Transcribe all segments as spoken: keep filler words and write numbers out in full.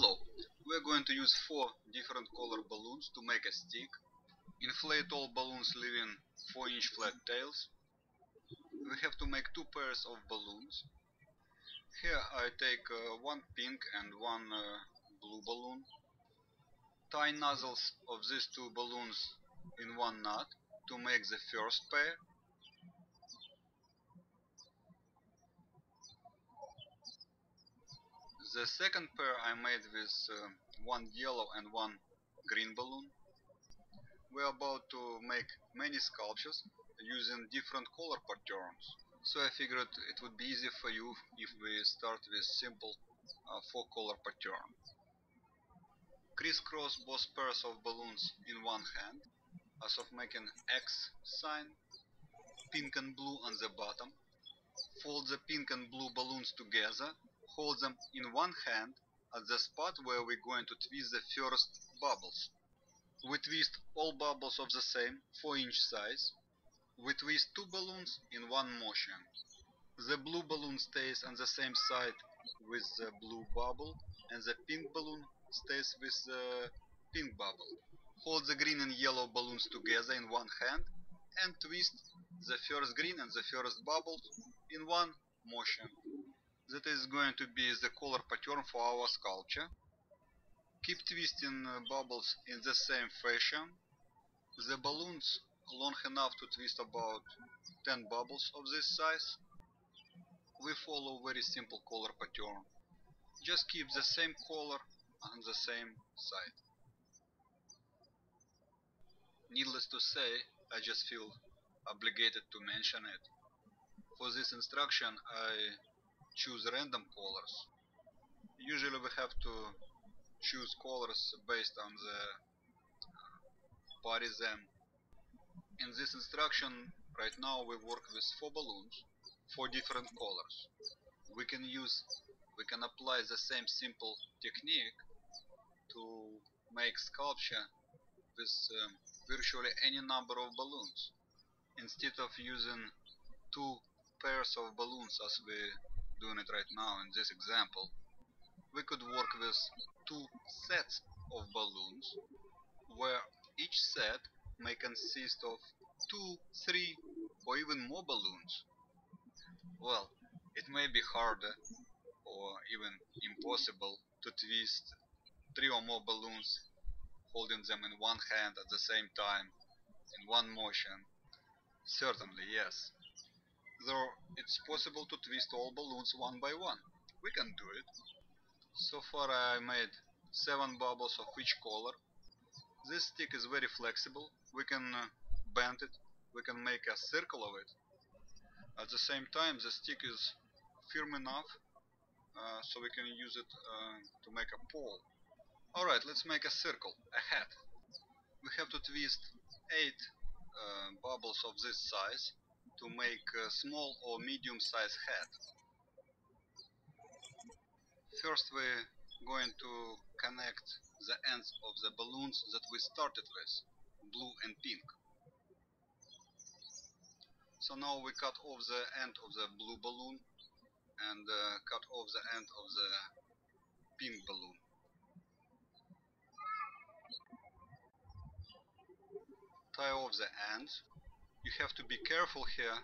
Hello, we are going to use four different color balloons to make a stick. Inflate all balloons leaving four inch flat tails. We have to make two pairs of balloons. Here I take uh, one pink and one uh, blue balloon. Tie nozzles of these two balloons in one knot to make the first pair. The second pair I made with uh, one yellow and one green balloon. We are about to make many sculptures using different color patterns, so I figured it would be easy for you if we start with simple uh, four color pattern. Crisscross both pairs of balloons in one hand, as of making X sign. Pink and blue on the bottom. Fold the pink and blue balloons together. Hold them in one hand at the spot where we're going to twist the first bubbles. We twist all bubbles of the same four inch size. We twist two balloons in one motion. The blue balloon stays on the same side with the blue bubble, and the pink balloon stays with the pink bubble. Hold the green and yellow balloons together in one hand and twist the first green and the first bubble in one motion. That is going to be the color pattern for our sculpture. Keep twisting bubbles in the same fashion. The balloons long enough to twist about ten bubbles of this size. We follow very simple color pattern. Just keep the same color on the same side. Needless to say, I just feel obligated to mention it. For this instruction I choose random colors. Usually we have to choose colors based on the parizem. In this instruction right now we work with four balloons, four different colors. We can use, we can apply the same simple technique to make sculpture with um, virtually any number of balloons. Instead of using two pairs of balloons as we doing it right now in this example, we could work with two sets of balloons, where each set may consist of two, three, or even more balloons. Well, it may be harder or even impossible to twist three or more balloons, holding them in one hand at the same time, in one motion. Certainly, yes. Though it's possible to twist all balloons one by one. We can do it. So far I made seven bubbles of each color. This stick is very flexible. We can bend it, we can make a circle of it. At the same time the stick is firm enough uh, so we can use it uh, to make a pole. Alright, let's make a circle, a hat. We have to twist eight uh, bubbles of this size to make a small or medium-sized hat. First we're going to connect the ends of the balloons that we started with, blue and pink. So now we cut off the end of the blue balloon and uh, cut off the end of the pink balloon. Tie off the ends. You have to be careful here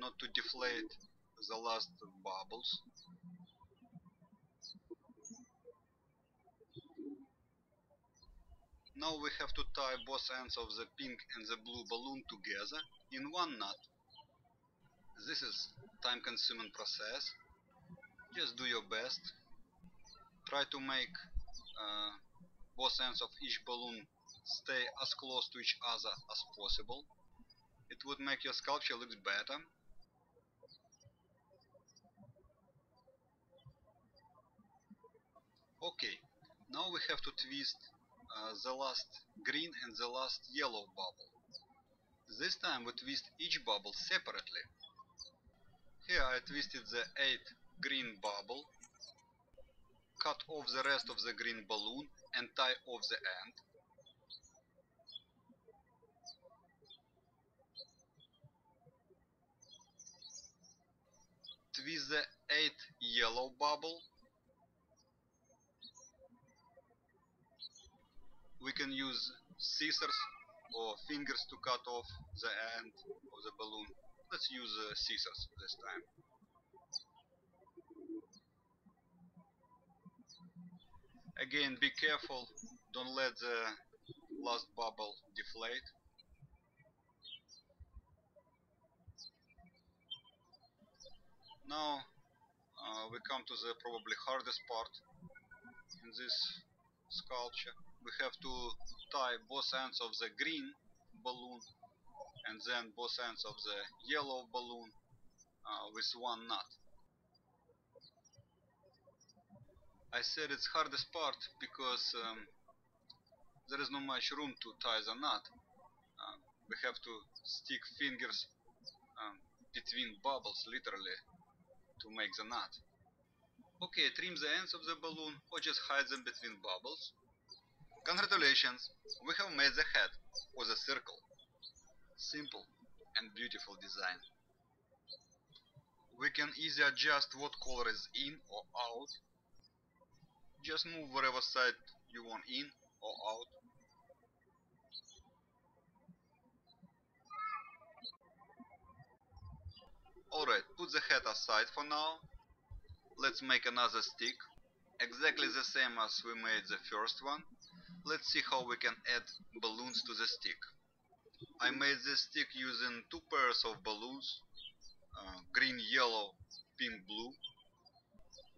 not to deflate the last bubbles. Now we have to tie both ends of the pink and the blue balloon together in one knot. This is a time-consuming process. Just do your best. Try to make uh, both ends of each balloon stay as close to each other as possible. It would make your sculpture look better. Okay, now we have to twist uh, the last green and the last yellow bubble. This time we twist each bubble separately. Here I twisted the eighth green bubble, cut off the rest of the green balloon and tie off the end. Twist the eighth yellow bubble, we can use scissors or fingers to cut off the end of the balloon. Let's use uh, scissors this time. Again, be careful, don't let the last bubble deflate. Now uh, we come to the probably hardest part in this sculpture. We have to tie both ends of the green balloon and then both ends of the yellow balloon uh, with one knot. I said it's hardest part because um, there is not much room to tie the knot. Uh, we have to stick fingers um, between bubbles, literally, to make the knot. Okay, trim the ends of the balloon or just hide them between bubbles. Congratulations, we have made the head or the circle. Simple and beautiful design. We can easily adjust what color is in or out. Just move whatever side you want in or out. Alright, put the head aside for now. Let's make another stick, exactly the same as we made the first one. Let's see how we can add balloons to the stick. I made this stick using two pairs of balloons, uh, green, yellow, pink, blue.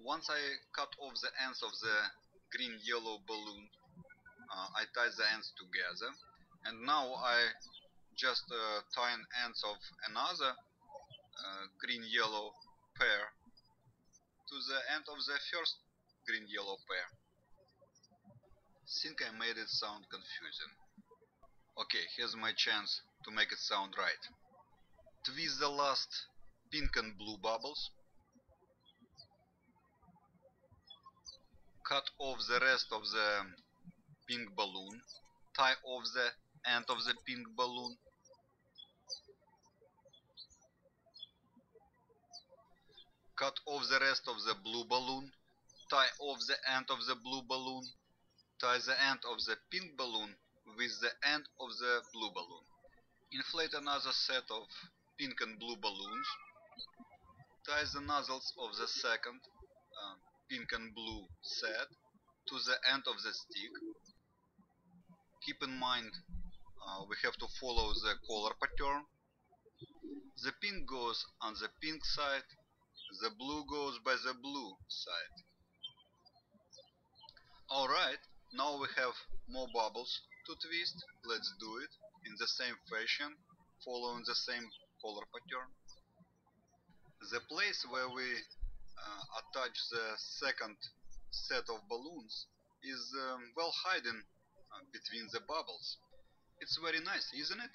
Once I cut off the ends of the green yellow balloon, uh, I tie the ends together, and now I just uh, tie an ends of another uh, green yellow pair to the end of the first green yellow pair. Think I made it sound confusing. Okay, here's my chance to make it sound right. Twist the last pink and blue bubbles. Cut off the rest of the pink balloon, tie off the end of the pink balloon. Cut off the rest of the blue balloon, tie off the end of the blue balloon, tie the end of the pink balloon with the end of the blue balloon. Inflate another set of pink and blue balloons, tie the nozzles of the second uh, pink and blue set to the end of the stick. Keep in mind uh, we have to follow the color pattern. The pink goes on the pink side, the blue goes by the blue side. Alright, now we have more bubbles to twist. Let's do it in the same fashion, following the same color pattern. The place where we Uh, attach the second set of balloons is um, well hidden uh, between the bubbles. It's very nice, isn't it?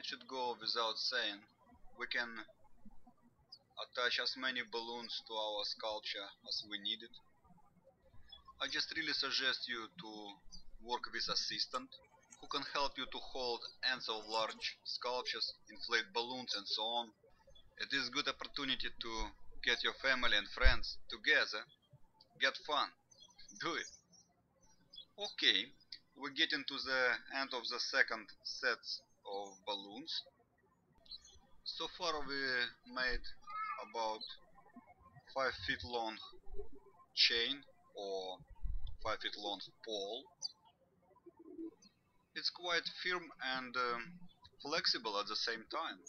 It should go without saying, we can attach as many balloons to our sculpture as we need it. I just really suggest you to work with assistant who can help you to hold ends of large sculptures, inflate balloons and so on. It is a good opportunity to get your family and friends together, get fun, do it. Okay, we're getting to the end of the second set of balloons. So far we made about five feet long chain or five feet long pole. It's quite firm and um, flexible at the same time.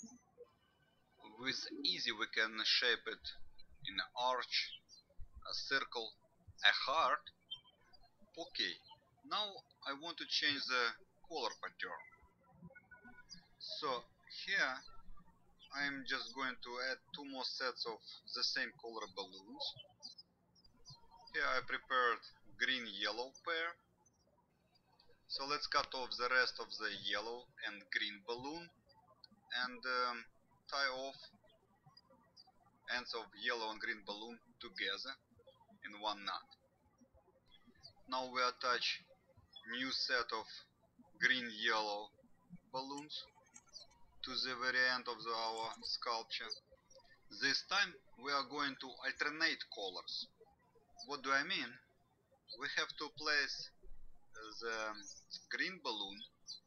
With easy we can shape it in an arch, a circle, a heart. Okay, now I want to change the color pattern. So here I'm just going to add two more sets of the same color balloons. Here I prepared green yellow pair. So let's cut off the rest of the yellow and green balloon and um, tie off ends of yellow and green balloon together in one knot. Now we attach new set of green yellow balloons to the very end of the, our sculpture. This time we are going to alternate colors. What do I mean? We have to place the green balloon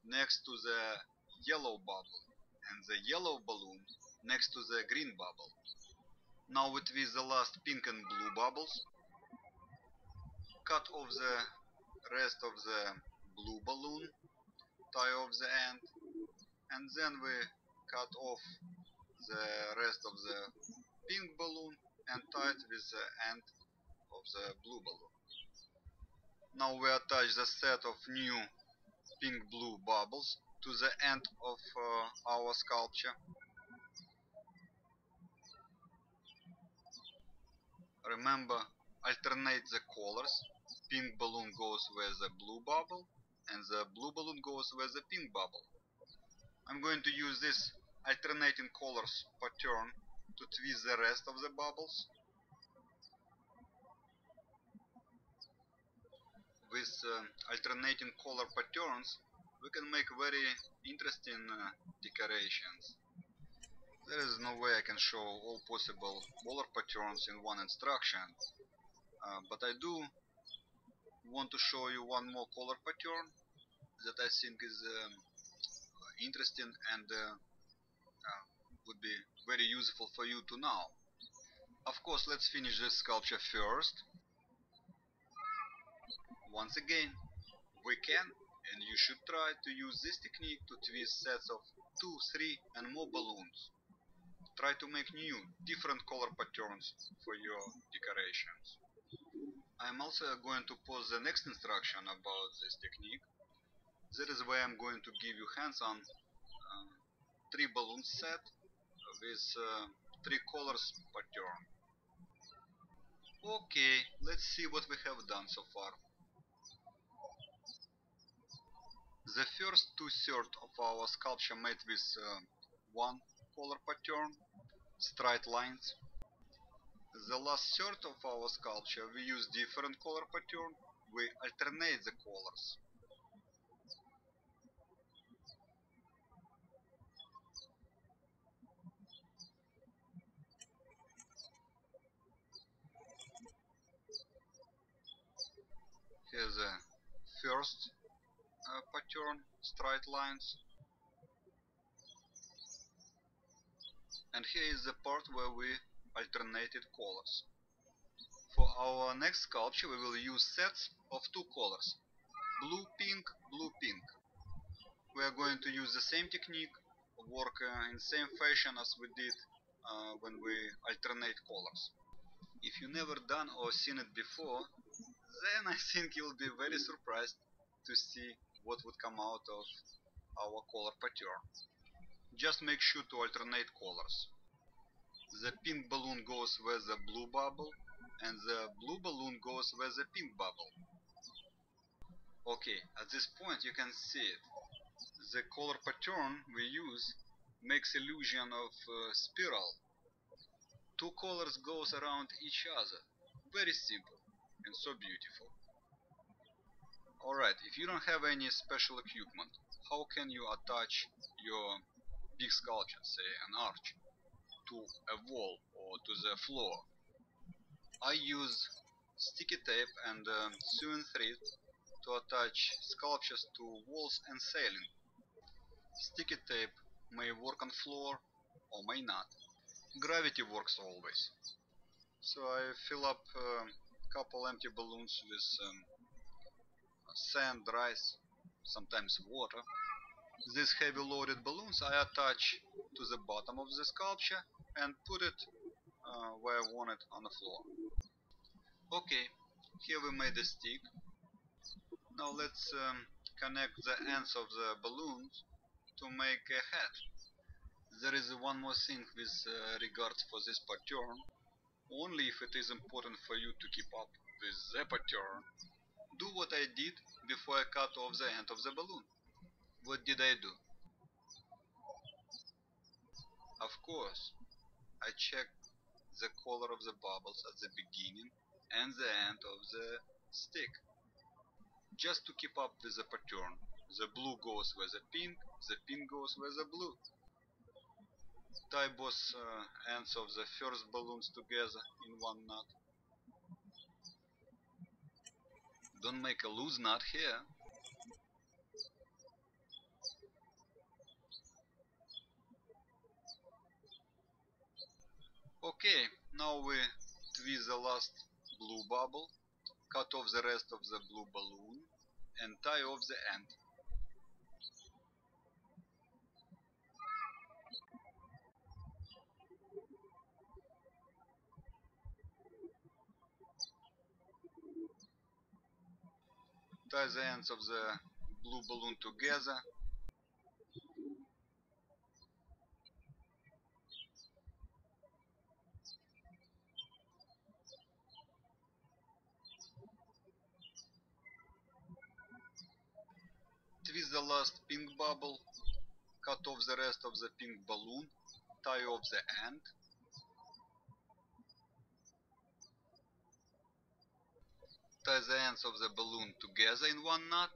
next to the yellow bubble and the yellow balloon next to the green bubble. Now it with the last pink and blue bubbles, cut off the rest of the blue balloon, tie off the end, and then we cut off the rest of the pink balloon and tie it with the end of the blue balloon. Now we attach the set of new pink blue bubbles to the end of uh, our sculpture. Remember, alternate the colors. Pink balloon goes with the blue bubble and the blue balloon goes with the pink bubble. I'm going to use this alternating colors pattern to twist the rest of the bubbles. With uh, alternating color patterns we can make very interesting uh, decorations. There is no way I can show all possible color patterns in one instruction, uh, but I do want to show you one more color pattern that I think is um, interesting and uh, uh, would be very useful for you to know. Of course, let's finish this sculpture first. Once again, we can and you should try to use this technique to twist sets of two, three and more balloons. Try to make new, different color patterns for your decorations. I'm also going to post the next instruction about this technique. That is why I'm going to give you hands-on uh, three balloon set with uh, three colors pattern. Okay, let's see what we have done so far. The first two-thirds of our sculpture made with uh, one color pattern, straight lines. The last third of our sculpture we use different color pattern, we alternate the colors. Here's the first uh, pattern, straight lines. And here is the part where we alternated colors. For our next sculpture we will use sets of two colors, blue, pink, blue, pink. We are going to use the same technique, work uh, in same fashion as we did uh, when we alternate colors. If you never done or seen it before, then I think you'll be very surprised to see what would come out of our color pattern. Just make sure to alternate colors. The pink balloon goes with the blue bubble and the blue balloon goes with the pink bubble. Okay, at this point you can see it. The color pattern we use makes illusion of uh, spiral. Two colors goes around each other. Very simple and so beautiful. Alright, if you don't have any special equipment, how can you attach your big sculpture, say an arch, to a wall or to the floor? I use sticky tape and um, sewing thread to attach sculptures to walls and ceiling. Sticky tape may work on floor or may not. Gravity works always. So I fill up a um, couple empty balloons with um, sand, rice, sometimes water. These heavy loaded balloons I attach to the bottom of the sculpture and put it uh, where I want it on the floor. Okay, here we made a stick. Now let's um, connect the ends of the balloons to make a hat. There is one more thing with uh, regards for this pattern. Only if it is important for you to keep up with the pattern. Do what I did before I cut off the end of the balloon. What did I do? Of course, I checked the color of the bubbles at the beginning and the end of the stick. Just to keep up with the pattern, the blue goes with the pink, the pink goes with the blue. Tie both uh, ends of the first balloons together in one knot. Don't make a loose knot here, Okay, now we twist the last blue bubble, cut off the rest of the blue balloon, and tie off the end. Tie the ends of the blue balloon together. Twist the last pink bubble, cut off the rest of the pink balloon, tie off the end. Tie the ends of the balloon together in one knot.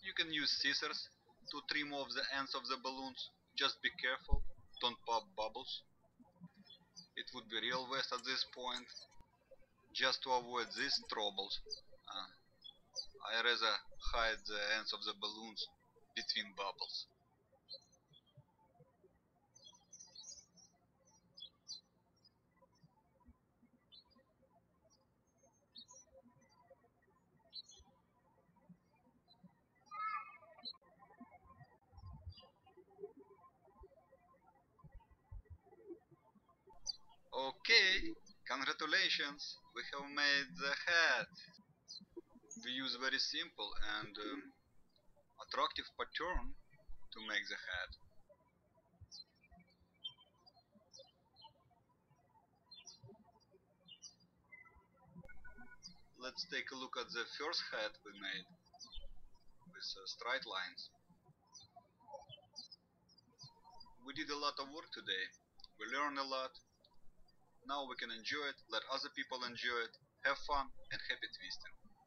You can use scissors to trim off the ends of the balloons. Just be careful, don't pop bubbles. It would be real waste at this point. Just to avoid these troubles, uh, I rather hide the ends of the balloons between bubbles. Okay, congratulations, we have made the hat. We use very simple and um, attractive pattern to make the hat. Let's take a look at the first hat we made with uh, straight lines. We did a lot of work today, we learned a lot. Now we can enjoy it, let other people enjoy it, have fun and happy twisting.